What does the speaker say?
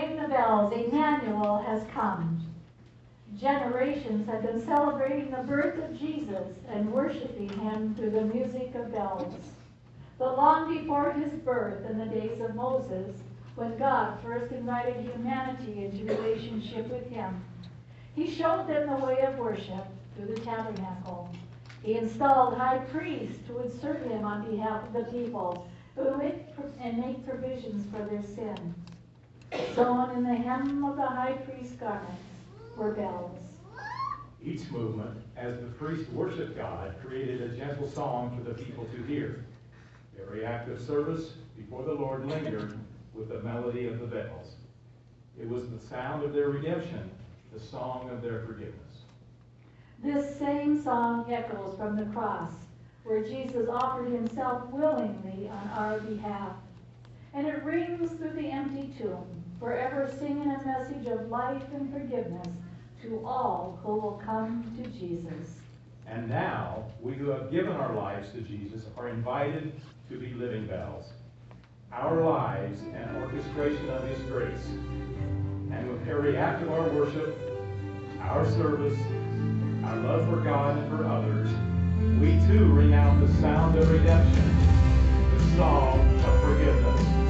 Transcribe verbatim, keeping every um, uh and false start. Ring the bells, Emmanuel has come. Generations have been celebrating the birth of Jesus and worshiping him through the music of bells. But long before his birth, in the days of Moses, when God first invited humanity into relationship with him, he showed them the way of worship through the tabernacle. He installed high priests who would serve him on behalf of the people who would and make provisions for their sin. Sewn in the hem of the high priest's garments were bells. Each movement, as the priest worshiped God, created a gentle song for the people to hear. Every act of service before the Lord lingered with the melody of the bells. It was the sound of their redemption, the song of their forgiveness. This same song echoes from the cross, where Jesus offered himself willingly on our behalf. And it rings through the empty tomb, forever singing a message of life and forgiveness to all who will come to Jesus. And now, we who have given our lives to Jesus are invited to be living bells. Our lives an orchestration of his grace. And with every act of our worship, our service, our love for God and for others, we too ring out the sound of redemption, the song of forgiveness.